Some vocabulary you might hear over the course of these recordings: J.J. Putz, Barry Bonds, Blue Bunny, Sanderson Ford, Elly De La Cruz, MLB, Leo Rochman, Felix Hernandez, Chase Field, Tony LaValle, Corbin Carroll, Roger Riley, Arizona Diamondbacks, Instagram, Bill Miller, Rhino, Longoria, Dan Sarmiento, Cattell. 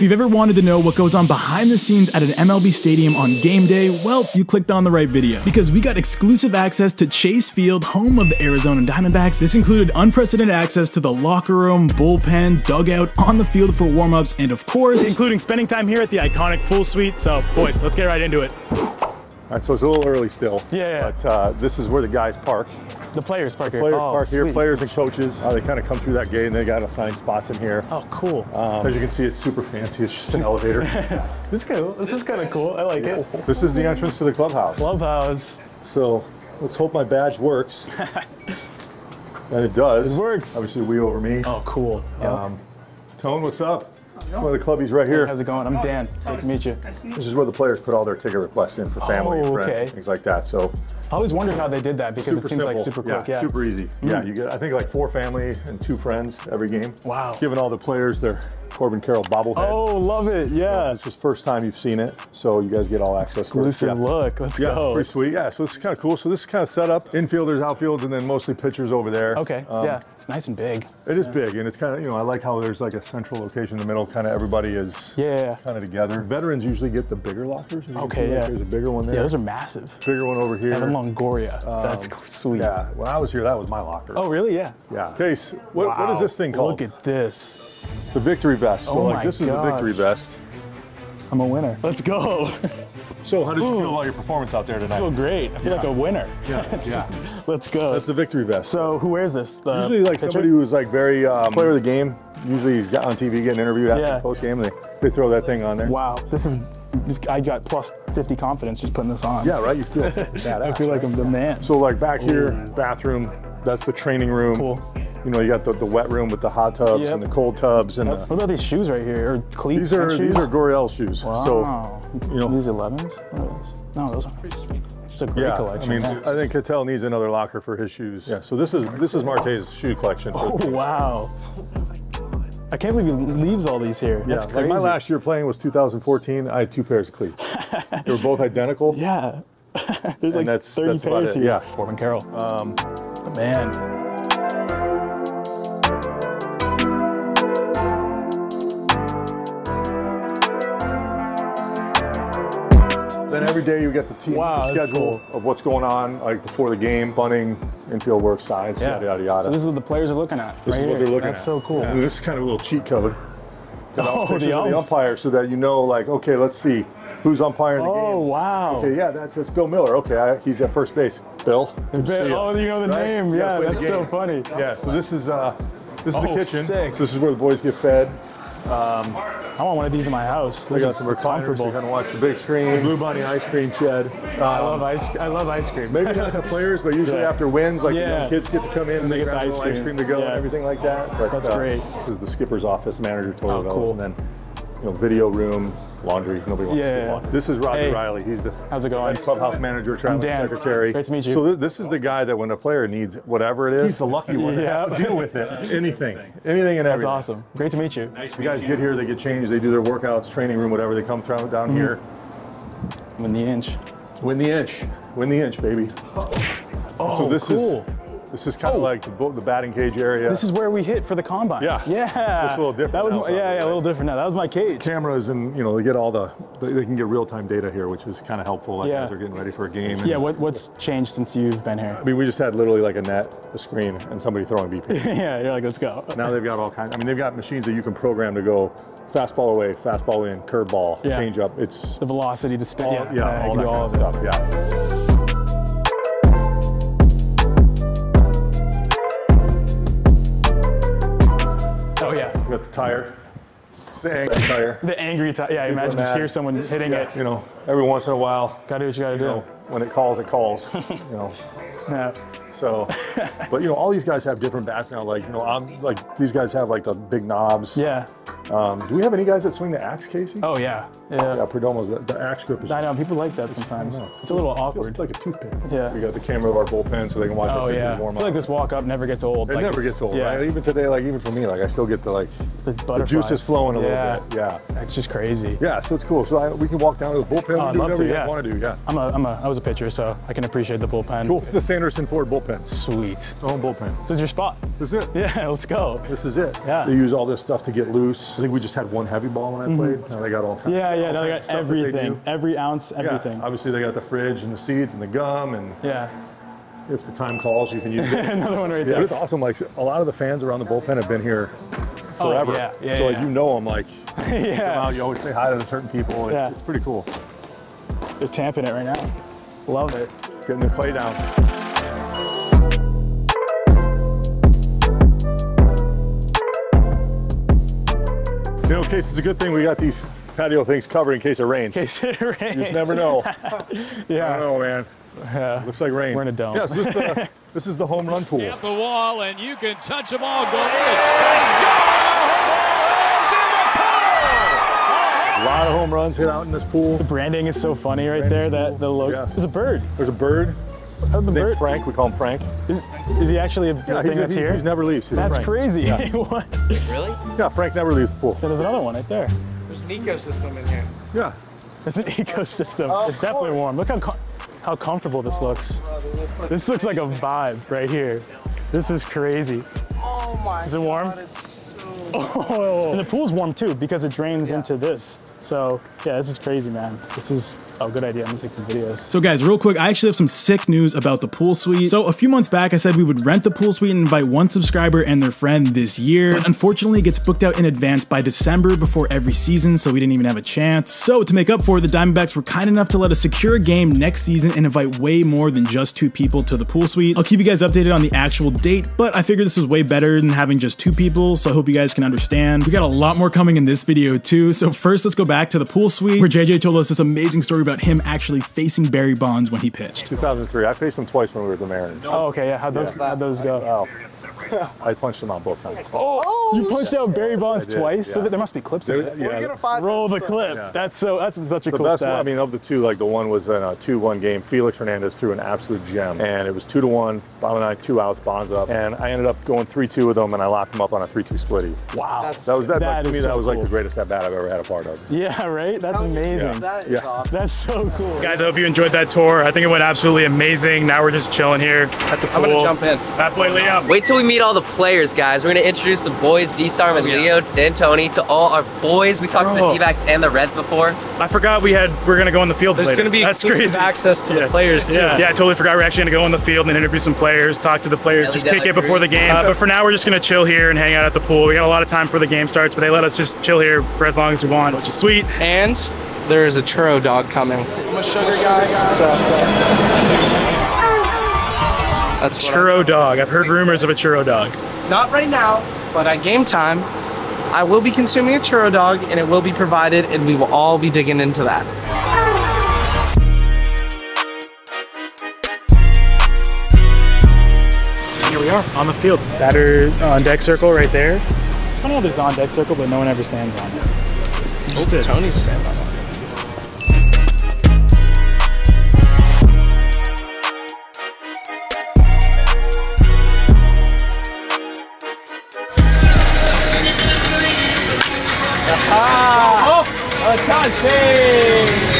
If you've ever wanted to know what goes on behind the scenes at an MLB stadium on game day, well, you clicked on the right video, because we got exclusive access to Chase Field, home of the Arizona Diamondbacks. This included unprecedented access to the locker room, bullpen, dugout, on the field for warm-ups, and of course, including spending time here at the iconic pool suite. So boys, let's get right into it. All right, so it's a little early still, but this is where the guys park. The players park here. Players and coaches. They kind of come through that gate and they got to find spots in here. Oh, cool. As you can see, it's super fancy. It's just an elevator. This is cool. This is kind of cool. I like it. This is the entrance to the clubhouse. So let's hope my badge works. And it does. It works. Obviously, we over me. Oh, cool. Yep. Tone, what's up? One of the clubbies right here. How's it going? I'm Dan. Great to meet you. This is where the players put all their ticket requests in for family and friends, things like that. So I always wondered how they did that, because it seems like super quick. Yeah, super easy. Yeah, you get, I think, like 4 family and 2 friends every game. Wow. Giving all the players their Corbin Carroll bobblehead. Oh, love it. Yeah. This is the first time you've seen it, so you guys get all access to it. Exclusive look. Let's go. Yeah, pretty sweet. Yeah, so this is kind of cool. So this is kind of set up infielders, outfields, and then mostly pitchers over there. Okay. Yeah, it's nice and big. It is big, and it's kind of, you know, I like how there's like a central location in the middle. Kind of everybody is kind of together. Veterans usually get the bigger lockers. Okay, yeah. There's a bigger one there. Yeah, those are massive. Bigger one over here. And then Longoria. That's sweet. Yeah, when I was here, that was my locker. Oh, really? Yeah. Yeah. Case, what is this thing called? Look at this. The victory vest. So, like, this is the victory vest. I'm a winner. Let's go. So, how did you feel about your performance out there tonight? I feel great. I feel like a winner. Yeah. Let's go. That's the victory vest. So, who wears this? The usually, like, pitcher? Somebody who's like very player of the game. Usually, he's got on TV getting interviewed after post game. They throw that thing on there. Wow. This is. I got plus 50 confidence just putting this on. Yeah. Right. You feel. Badass, I feel like I'm the man. So, like, back here, bathroom. That's the training room. Cool. You know, you got the wet room with the hot tubs and the cold tubs. And what about these shoes right here? Or cleats? These are Goriel shoes. Wow. So, you know, these 11s? No, those are pretty sweet. It's a great collection. I mean, I think Cattell needs another locker for his shoes. Yeah. So this is Marte's shoe collection. Oh, wow. I can't believe he leaves all these here. Yeah, like my last year playing was 2014. I had 2 pairs of cleats. They were both identical. Yeah. There's like 30 pairs here. Yeah. Corbin Carroll. The man. Then every day you get the team, the schedule of what's going on, like before the game, bunting, infield work, sides, yada, yada, yada. So this is what the players are looking at. This is what they're looking at. That's so cool. Yeah. This is kind of a little cheat code. The umpire, so that you know, like, okay, let's see who's umpiring the game. Oh, wow. Okay, yeah, that's Bill Miller. Okay, he's at first base. Bill. Oh, you know the name. Yeah, that's so funny. Yeah, so this is the kitchen. Sick. So this is where the boys get fed. I want one of these in my house. They got some recliners. You kind of watch the big screen. The Blue Bunny ice cream shed. I love ice cream. Maybe not the players, but usually after wins, like the kids get to come in and they grab the ice cream to go and everything like that. But that's great. This is the skipper's office, manager toilet, and then you know, video room, laundry. Nobody wants to see laundry. This is Roger Riley. He's the clubhouse manager, traveling secretary. Great to meet you. So this is the guy that when a player needs whatever it is, he's the lucky one that has to deal with it. Anything and everything. That's awesome. Great to meet you. Nice to meet you. Guys get here, they get changed, they do their workouts, training room, whatever. They come down here. Win the inch. Win the inch. Win the inch, baby. Oh, so this is. This is kind of like the batting cage area. This is where we hit for the combine. Yeah. Yeah. Looks a little different. That was a little different now. That was my cage. Cameras and, you know, they get all the, they can get real-time data here, which is kind of helpful. Like as they're getting ready for a game. And, yeah, what's changed since you've been here? I mean, we just had literally like a net, a screen, and somebody throwing BP. Yeah, you're like, let's go. Now they've got all kinds. I mean, they've got machines that you can program to go fastball away, fastball in, curveball, changeup. It's the velocity, the spin. All that kind of stuff. Yeah. Got the tire. It's the angry tire. The angry tire. Yeah, imagine just hear someone hitting it. You know, every once in a while. Gotta do what you gotta do. Know, when it calls, it calls. You know. So, but you know, all these guys have different bats now. Like, you know, I'm like, these guys have like the big knobs. Yeah. Do we have any guys that swing the axe, Casey? Oh yeah. Yeah. Yeah, Perdomo's the axe grip is. I know people like that sometimes. It's a little awkward. It's like a toothpick. Yeah. We got the camera of our bullpen so they can watch our pitchers warm up. I feel like this walk up never gets old. It never gets old, right? Even today, like even for me, like I still get the like the juice is flowing a little bit. Yeah. That's just crazy. Yeah. So it's cool. So we can walk down to the bullpen. Oh, I'd love to. Yeah. Want to do? Yeah. I was a pitcher, so I can appreciate the bullpen. Cool. It's the Sanderson Ford bullpen. Sweet. Own bullpen. So it's your spot. This is it. Yeah. Let's go. This is it. Yeah. They use all this stuff to get loose. I think we just had one heavy ball when I played. Now they got all kinds. Yeah, yeah. Now they got everything, every ounce, everything. Yeah. Obviously, they got the fridge and the seeds and the gum and. Yeah. If the time calls, you can use it. Another one right there. It's awesome. Like a lot of the fans around the bullpen have been here forever. Oh, yeah, yeah. So like you know them. Like you come out, you always say hi to certain people. It's, it's pretty cool. They're tamping it right now. Love it. Getting the play down. You know, Case, it's a good thing we got these patio things covered in case it rains. In case it rains. You just never know. I don't know, man. Looks like rain. We're in a dome. Yes, this is the home run pool. At the wall, and you can touch them all. Go a lot of home runs hit out in this pool. The branding is so funny right there. That the logo. Yeah. There's a bird. There's a bird. His name's Frank. We call him Frank. Is he actually a thing that's here? He never leaves. He's that's Frank. Crazy. Yeah. What? Really? Yeah, Frank never leaves the pool. Yeah, there's another one right there. There's an ecosystem in here. Yeah. There's an ecosystem. It's definitely warm. Look how comfortable this looks. This looks like a vibe right here. This is crazy. Oh my God. Is it warm? God, it's so warm. And the pool's warm too because it drains into this. So yeah, this is crazy, man. This is a good idea. I'm gonna take some videos. So guys, real quick, I actually have some sick news about the pool suite. So a few months back, I said we would rent the pool suite and invite one subscriber and their friend this year, but unfortunately it gets booked out in advance by December before every season, so we didn't even have a chance. So to make up for it, the Diamondbacks were kind enough to let us secure a game next season and invite way more than just 2 people to the pool suite. I'll keep you guys updated on the actual date, but I figured this was way better than having just 2 people, so I hope you guys can understand. We got a lot more coming in this video too, so first let's go back to the pool suite where JJ told us this amazing story about him actually facing Barry Bonds when he pitched. 2003, I faced him twice when we were the Mariners. Oh, okay, yeah, how'd those go? Oh. I punched him out both times. Oh! You punched out Barry Bonds twice? Yeah. So there must be clips of it. Yeah. Roll the clips. Yeah. That's such a cool stat. The best one, I mean, of the two, like the one was in a 2-1 game. Felix Hernandez threw an absolute gem, and it was 2-1, bottom of the ninth, 2 outs, Bonds up, and I ended up going 3-2 with him, and I locked him up on a 3-2 splitty. Wow. To me, that was like the greatest at-bat I've ever had a part of. Yeah, right? That's amazing. Yeah. That is awesome. That's so cool. Guys, I hope you enjoyed that tour. I think it went absolutely amazing. Now we're just chilling here at the pool. I'm going to jump in. That boy, Leo. Wait till we meet all the players, guys. We're going to introduce the boys, D-Sarm and Leo and Tony, to all our boys. We talked to the D-backs and the Reds before. I forgot we're going to go on the field later. There's going to be exclusive access to the players, too. Yeah, I totally forgot. We're actually going to go on the field and interview some players, talk to the players, just kick it before the game. But for now, we're just going to chill here and hang out at the pool. We got a lot of time before the game starts, but they let us just chill here for as long as we want, which is sweet. And there is a churro dog coming. I'm a sugar guy. That's churro dog. I've heard rumors of a churro dog. Not right now, but at game time, I will be consuming a churro dog, and it will be provided, and we will all be digging into that. Here we are on the field. Batter on deck circle right there. It's kind of this on deck circle, but no one ever stands on it. Just Tony's stand on it. Ah! Oh, a touchdown!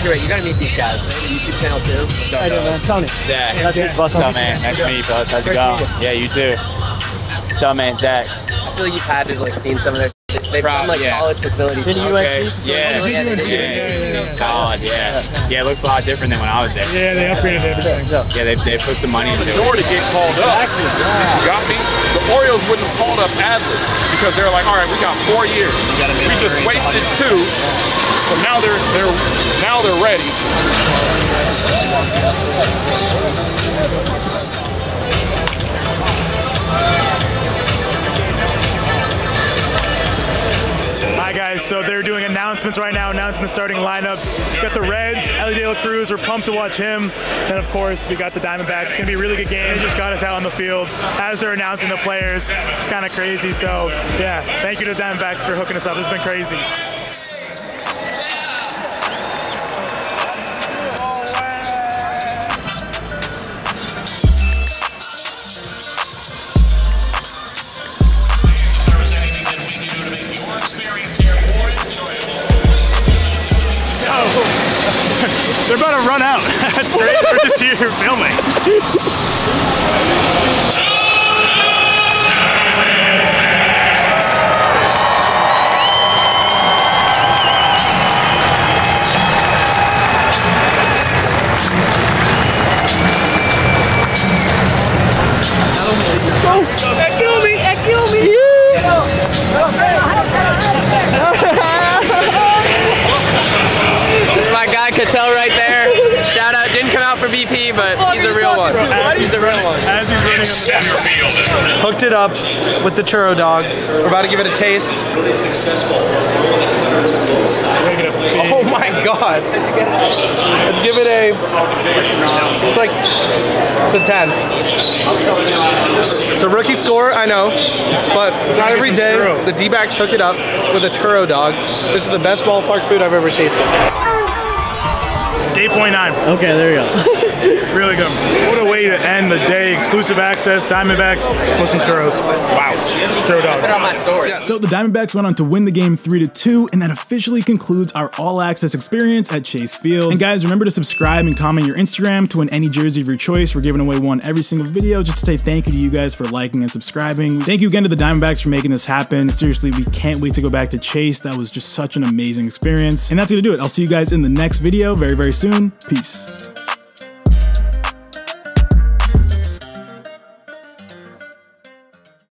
You're right, you gotta meet these guys. Channel too. So I don't know, Tony. Zach. That's what's up, man. Nice to meet you, fellas. How's it going? Yeah, you too. What's up, man? Zach. I feel like you've had to like seen some of their. They've done like college facilities. Did you like see? Yeah. Solid. Yeah, it looks a lot different than when I was there. Yeah, they upgraded everything. Yeah, they put some money into it. The door to get called up. You got me. The Orioles wouldn't have called up Adlers because they're like, all right, we got 4 years. We just wasted 2. So now they're ready. Hi guys, so they're doing announcements right now, announcement starting lineups. We got the Reds, Elly De La Cruz, we're pumped to watch him. And of course, we got the Diamondbacks. It's gonna be a really good game. They just got us out on the field as they're announcing the players. It's kind of crazy, so yeah. Thank you to the Diamondbacks for hooking us up. It's been crazy. They're about to run out. That's great. We're just here filming. That's my guy Cattell right there. Shout out. Didn't come out for BP, but he's a real one. He's a real one. As he's running center field. Hooked it up with the churro dog. We're about to give it a taste. Really successful. Oh my god. Let's give it a... It's like... It's a 10. It's a rookie score, I know. But it's not every day. The D-backs hook it up with a churro dog. This is the best ballpark food I've ever tasted. 8.9. Okay, there you go. Really good. What a way to end the day. Exclusive access, Diamondbacks, plus some churros. Wow. Churro dogs. So the Diamondbacks went on to win the game 3-2, and that officially concludes our all-access experience at Chase Field. And guys, remember to subscribe and comment your Instagram to win any jersey of your choice. We're giving away one every single video just to say thank you to you guys for liking and subscribing. Thank you again to the Diamondbacks for making this happen. Seriously, we can't wait to go back to Chase. That was just such an amazing experience. And that's going to do it. I'll see you guys in the next video very, very soon. Peace.